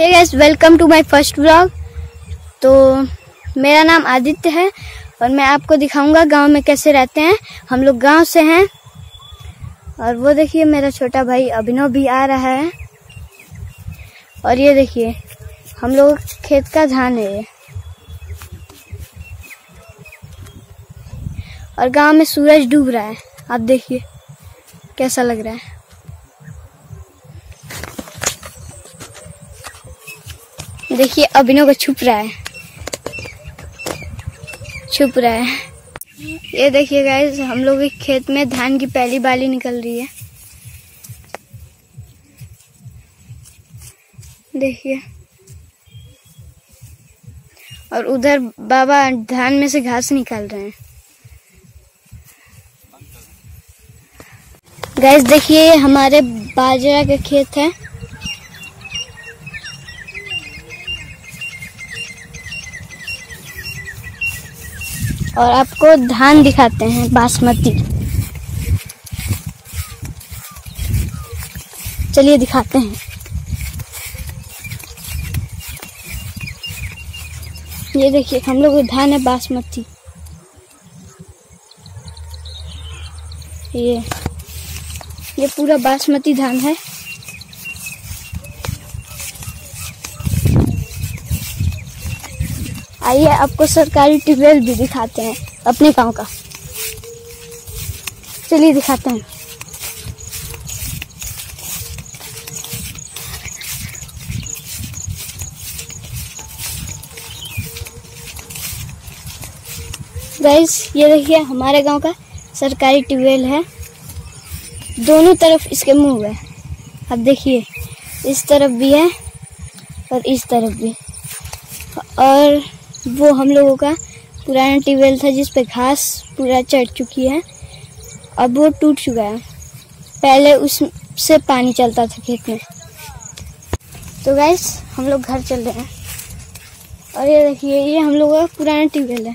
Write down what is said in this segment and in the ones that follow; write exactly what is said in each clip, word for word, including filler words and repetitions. Hey guys, welcome to my first vlog. तो मेरा नाम आदित्य है और मैं आपको दिखाऊंगा गांव में कैसे रहते हैं। हम लोग गांव से हैं और वो देखिए मेरा छोटा भाई अभिनव भी आ रहा है। और ये देखिए हम लोग खेत का धान है। और गांव में सूरज डूब रहा है, आप देखिए कैसा लग रहा है। देखिए अभिनव को छुप रहा है छुप रहा है ये देखिए गाइस, हम लोग खेत में धान की पहली बाली निकल रही है। देखिए, और उधर बाबा धान में से घास निकाल रहे हैं। गाइस देखिए, हमारे बाजरा का खेत है। और आपको धान दिखाते हैं, बासमती। चलिए दिखाते हैं। ये देखिए हम लोग धान है बासमती। ये ये पूरा बासमती धान है। आइए आपको सरकारी ट्यूबवेल भी दिखाते हैं अपने गांव का। चलिए दिखाते हैं। गाइस ये देखिए हमारे गांव का सरकारी ट्यूबवेल है। दोनों तरफ इसके मुंह है। आप देखिए इस तरफ भी है और इस तरफ भी। और वो हम लोगों का पुराना ट्यूबवेल था जिस पे घास पूरा चढ़ चुकी है। अब वो टूट चुका है, पहले उससे पानी चलता था खेत में। तो गाइस हम लोग घर चल रहे हैं। और ये देखिए ये हम लोगों का पुराना ट्यूबवेल है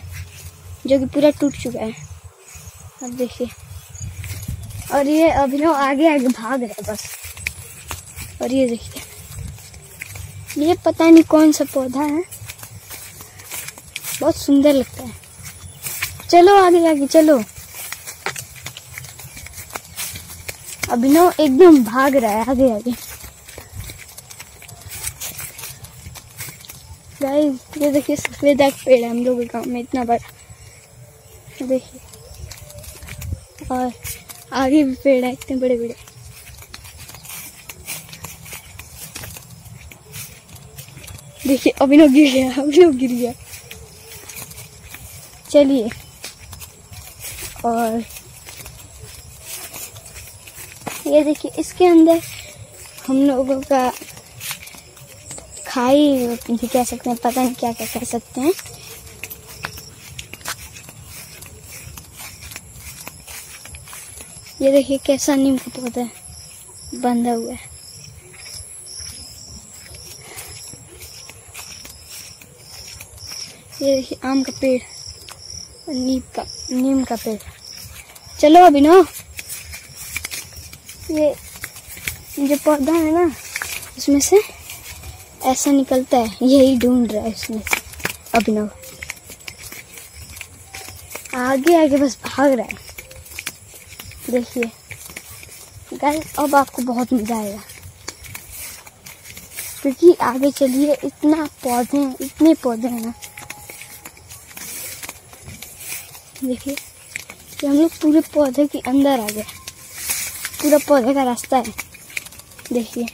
जो कि पूरा टूट चुका है। अब देखिए, और ये अभिनव आगे आगे भाग रहा है बस। और ये देखिए, ये पता नहीं कौन सा पौधा है, बहुत सुंदर लगता है। चलो आगे आगे चलो। अभिनव एकदम भाग रहा है आगे आगे। गाइस ये देखिए सफेद पेड़ है हम लोग के गाँव में, इतना बड़ा। देखिए और आगे भी पेड़ है, इतने बड़े बड़े। देखिए अभिनव गिर गया अभिनव गिर गया चलिए। और ये देखिए इसके अंदर हम लोगों का खाई भी कह सकते हैं, पता नहीं क्या क्या कह सकते हैं। ये देखिए कैसा नीम का पौधा बंधा हुआ है। ये देखिए आम का पेड़, नीम का नीम का पेड़। चलो अभिनव, ये जो पौधा है ना उसमें से ऐसा निकलता है, यही ढूंढ रहा है उसमें से अभिनव। आगे आगे बस भाग रहा है। देखिए गाइस अब आपको बहुत मजा आएगा, क्योंकि आगे चलिए इतना पौधे हैं, इतने पौधे हैं ना। देखिए कि हम लोग पूरे पौधे के अंदर आ गए, पूरा पौधे का रास्ता है। देखिए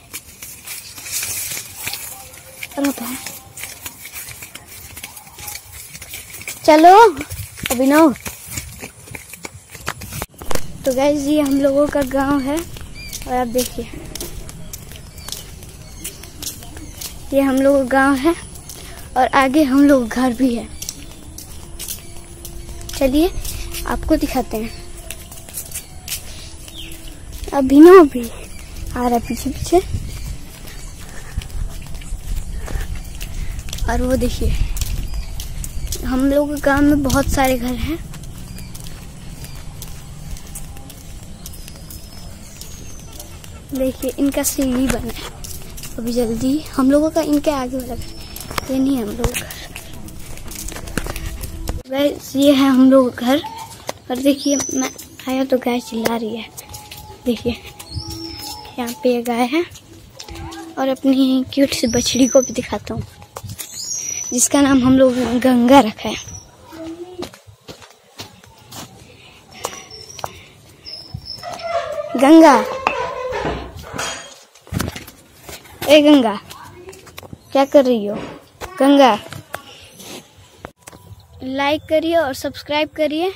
चलो अभिनव। तो गाइस ये हम लोगों का गांव है। और आप देखिए ये हम लोगों का गांव है और आगे हम लोग घर भी है। चलिए आपको दिखाते हैं। अभिनव भी आ रहा पीछे पीछे। और वो देखिए हम लोग के गांव में बहुत सारे घर हैं। देखिए इनका सीढ़ी बना है। अभी जल्दी हम लोगों का इनके आगे वाला घर, ये नहीं हम लोग घर। गैस ये है हम लोग का घर, और देखिए मैं आया तो गाय चिल्ला रही है। देखिए यहाँ पे ये गाय है, और अपनी क्यूट सी बछड़ी को भी दिखाता हूँ, जिसका नाम हम लोग गंगा रखा है। गंगा, ए गंगा क्या कर रही हो? गंगा लाइक करिए और सब्सक्राइब करिए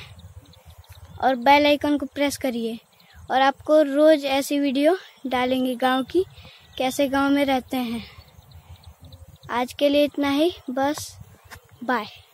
और बेल आइकन को प्रेस करिए, और आपको रोज ऐसी वीडियो डालेंगे गांव की, कैसे गांव में रहते हैं। आज के लिए इतना ही, बस बाय।